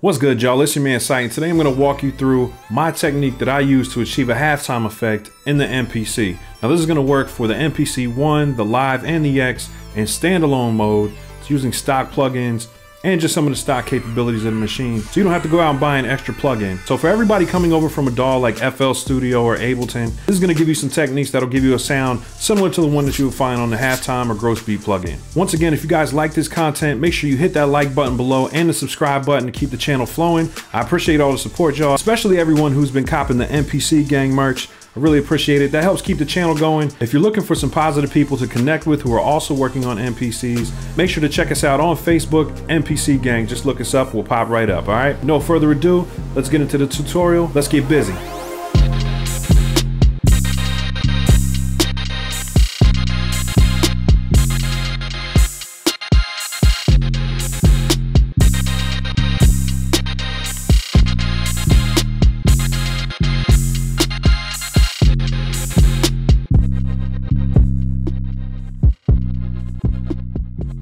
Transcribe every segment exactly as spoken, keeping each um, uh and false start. What's good, y'all? It's your man Sight, and today I'm going to walk you through my technique that I use to achieve a halftime effect in the M P C. Now this is going to work for the M P C One, the Live, and the X in standalone mode. It's using stock plugins and just some of the stock capabilities of the machine, so you don't have to go out and buy an extra plugin. So for everybody coming over from a D A W like F L Studio or Ableton, this is going to give you some techniques that'll give you a sound similar to the one that you would find on the Halftime or Gross Beat plugin. Once again, if you guys like this content, make sure you hit that like button below and the subscribe button to keep the channel flowing. I appreciate all the support, y'all, especially everyone who's been copping the M P C Gang merch. I really appreciate it. That helps keep the channel going. If you're looking for some positive people to connect with who are also working on M P Cs, make sure to check us out on Facebook, M P C Gang. Just look us up, we'll pop right up, all right? No further ado, let's get into the tutorial. Let's get busy.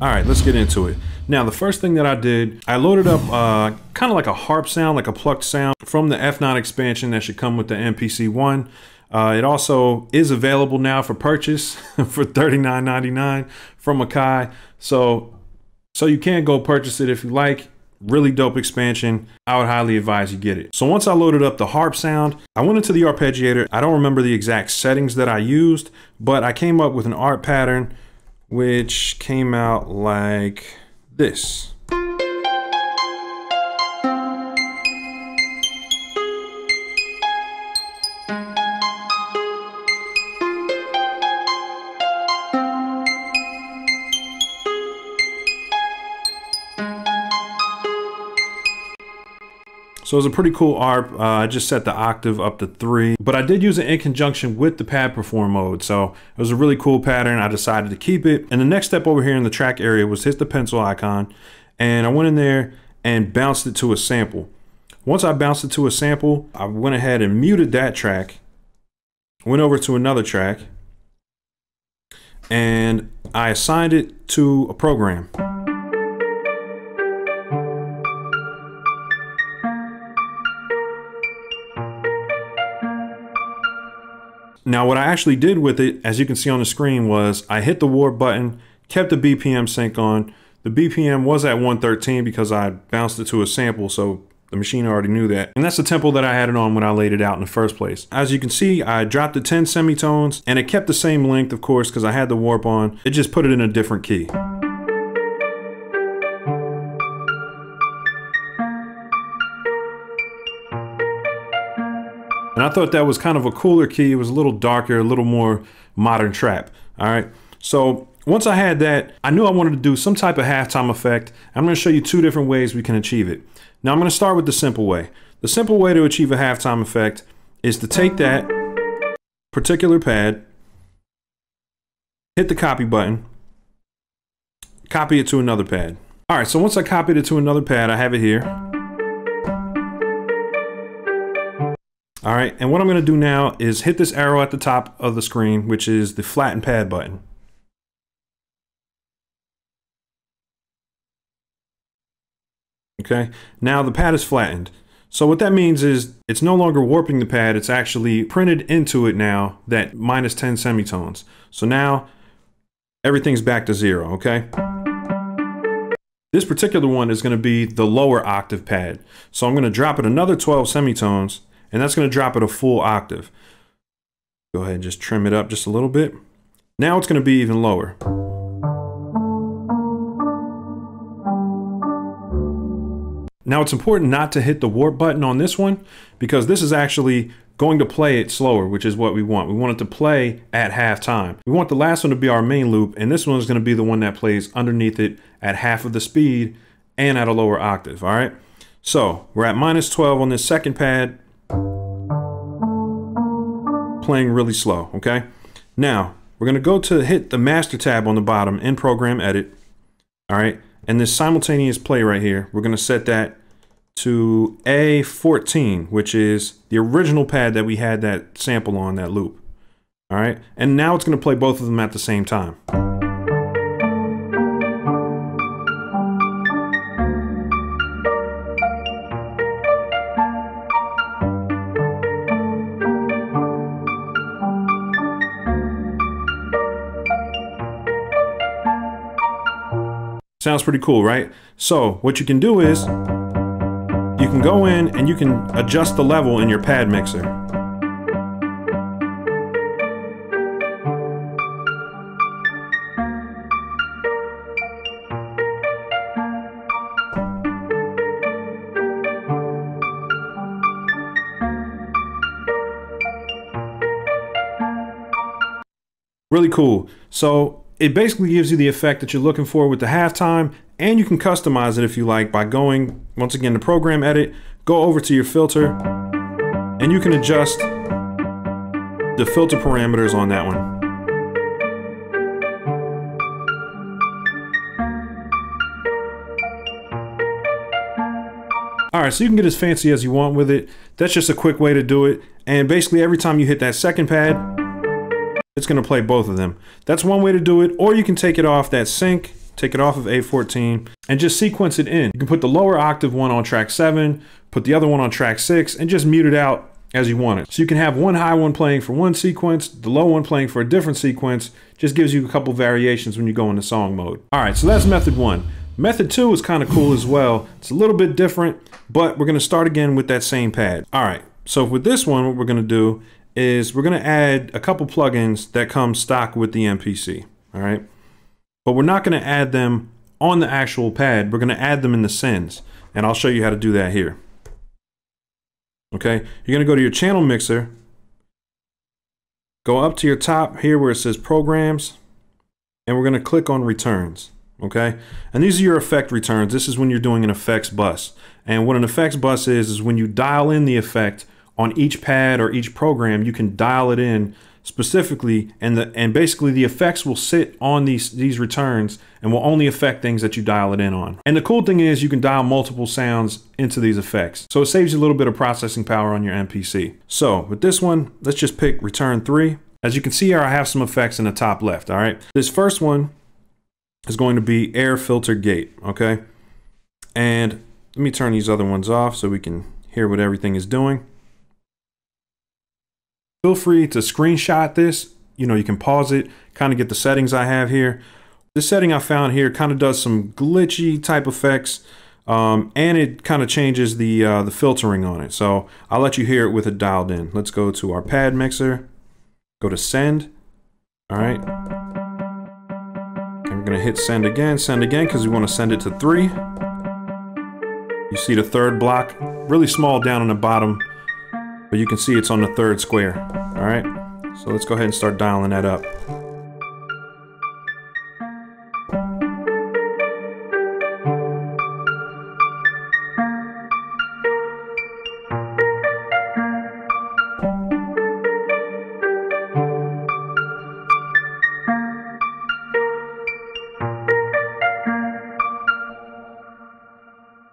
All right, let's get into it. Now, the first thing that I did, I loaded up uh, kind of like a harp sound, like a plucked sound from the F nine expansion that should come with the M P C One. Uh, it also is available now for purchase for thirty-nine ninety-nine from Akai. So, so you can go purchase it if you like. Really dope expansion. I would highly advise you get it. So once I loaded up the harp sound, I went into the arpeggiator. I don't remember the exact settings that I used, but I came up with an arp pattern which came out like this. So it was a pretty cool arp. Uh, I just set the octave up to three, but I did use it in conjunction with the pad perform mode. So it was a really cool pattern. I decided to keep it. And the next step over here in the track area was hit the pencil icon. And I went in there and bounced it to a sample. Once I bounced it to a sample, I went ahead and muted that track, went over to another track, and I assigned it to a program. Now, what I actually did with it, as you can see on the screen, was I hit the warp button, kept the B P M sync on. The B P M was at one thirteen because I bounced it to a sample, so the machine already knew that. And that's the tempo that I had it on when I laid it out in the first place. As you can see, I dropped the ten semitones, and it kept the same length, of course, because I had the warp on. It just put it in a different key. And I thought that was kind of a cooler key. It was a little darker, a little more modern trap. All right. So once I had that, I knew I wanted to do some type of halftime effect. I'm going to show you two different ways we can achieve it. Now I'm going to start with the simple way. The simple way to achieve a halftime effect is to take that particular pad, hit the copy button, copy it to another pad. All right. So once I copied it to another pad, I have it here. All right, and what I'm gonna do now is hit this arrow at the top of the screen, which is the flatten pad button. Okay, now the pad is flattened. So what that means is it's no longer warping the pad, it's actually printed into it now, that minus ten semitones. So now everything's back to zero, okay? This particular one is gonna be the lower octave pad. So I'm gonna drop it another twelve semitones, and that's going to drop it a full octave. Go ahead and just trim it up just a little bit. Now it's going to be even lower. Now it's important not to hit the warp button on this one, because this is actually going to play it slower, which is what we want. We want it to play at halftime. We want the last one to be our main loop, and this one is going to be the one that plays underneath it at half of the speed and at a lower octave. All right. So we're at minus twelve on this second pad, playing really slow, okay? Now, we're gonna go to hit the master tab on the bottom in program edit, all right? And this simultaneous play right here, we're gonna set that to A fourteen, which is the original pad that we had that sample on, that loop, all right? And now it's gonna play both of them at the same time. Sounds pretty cool, right? So what you can do is you can go in and you can adjust the level in your pad mixer. Really cool. So it basically gives you the effect that you're looking for with the halftime, and you can customize it if you like by going, once again, to Program Edit, go over to your filter, and you can adjust the filter parameters on that one. Alright, so you can get as fancy as you want with it. That's just a quick way to do it, and basically every time you hit that second pad, it's going to play both of them. That's one way to do it, or you can take it off that sync, take it off of A fourteen, and just sequence it in. You can put the lower octave one on track seven, put the other one on track six, and just mute it out as you want it. So you can have one high one playing for one sequence, the low one playing for a different sequence. Just gives you a couple variations when you go into song mode. All right, so that's method one. Method two is kind of cool as well. It's a little bit different, but we're going to start again with that same pad. All right, so with this one, what we're going to do is we're going to add a couple plugins that come stock with the M P C, all right? But we're not going to add them on the actual pad. We're going to add them in the sends, and I'll show you how to do that here. Okay, you're going to go to your channel mixer, go up to your top here where it says Programs, and we're going to click on Returns, okay? And these are your effect returns. This is when you're doing an effects bus. And what an effects bus is, is when you dial in the effect on each pad or each program, you can dial it in specifically, and the and basically the effects will sit on these these returns and will only affect things that you dial it in on. And the cool thing is you can dial multiple sounds into these effects, so it saves you a little bit of processing power on your M P C. So with this one, let's just pick return three. As you can see here, I have some effects in the top left. All right, this first one is going to be air filter gate, okay? And let me turn these other ones off so we can hear what everything is doing. Feel free to screenshot this. You know, you can pause it, kind of get the settings I have here. This setting I found here kind of does some glitchy type effects, um, and it kind of changes the, uh, the filtering on it. So I'll let you hear it with it dialed in. Let's go to our pad mixer, go to send, all right. And we're gonna hit send again, send again, because we want to send it to three. You see the third block, really small down on the bottom, but you can see it's on the third square. All right, so let's go ahead and start dialing that up.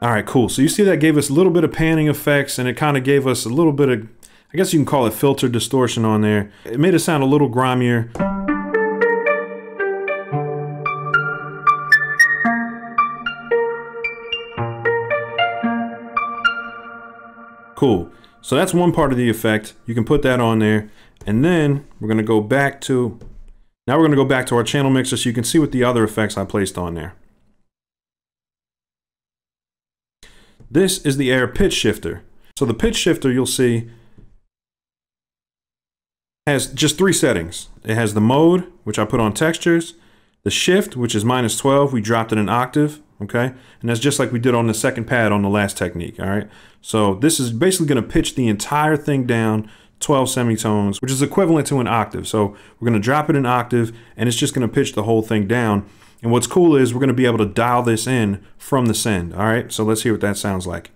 All right, cool. So you see that gave us a little bit of panning effects, and it kind of gave us a little bit of, I guess you can call it filter distortion on there. It made it sound a little grimier. Cool. So that's one part of the effect. You can put that on there. And then we're going to go back to, now we're going to go back to our channel mixer so you can see what the other effects I placed on there. This is the air pitch shifter. So the pitch shifter, you'll see, has just three settings. It has the mode, which I put on textures, the shift, which is minus twelve, we dropped it an octave, okay? And that's just like we did on the second pad on the last technique, all right? So this is basically gonna pitch the entire thing down twelve semitones, which is equivalent to an octave. So we're gonna drop it an octave, and it's just gonna pitch the whole thing down. And what's cool is we're going to be able to dial this in from the send. All right, so let's hear what that sounds like.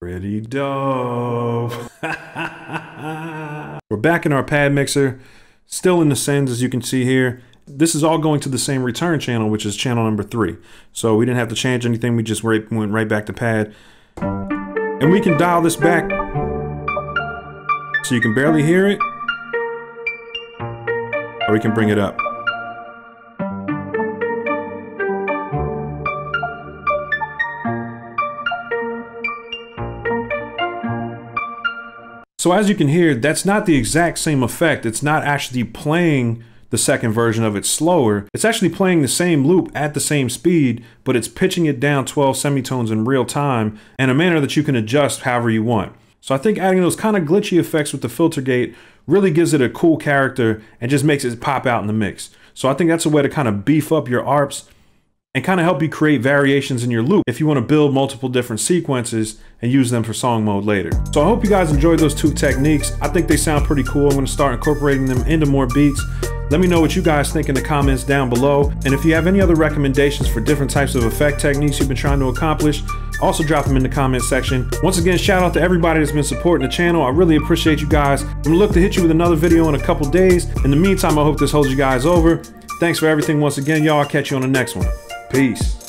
Pretty dope. We're back in our pad mixer. Still in the sends, as you can see here. This is all going to the same return channel, which is channel number three. So we didn't have to change anything. We just went right back to pad. And we can dial this back so you can barely hear it. or we can bring it up. So as you can hear, that's not the exact same effect. It's not actually playing the second version of it slower. It's actually playing the same loop at the same speed, but it's pitching it down twelve semitones in real time in a manner that you can adjust however you want. So I think adding those kind of glitchy effects with the filter gate really gives it a cool character and just makes it pop out in the mix. So I think that's a way to kind of beef up your A R Ps and kind of help you create variations in your loop if you want to build multiple different sequences and use them for song mode later. So I hope you guys enjoyed those two techniques. I think they sound pretty cool. I'm going to start incorporating them into more beats. Let me know what you guys think in the comments down below. And if you have any other recommendations for different types of effect techniques you've been trying to accomplish, also drop them in the comment section. Once again, shout out to everybody that's been supporting the channel. I really appreciate you guys. I'm going to look to hit you with another video in a couple days. In the meantime, I hope this holds you guys over. Thanks for everything once again, y'all. I'll catch you on the next one. Peace.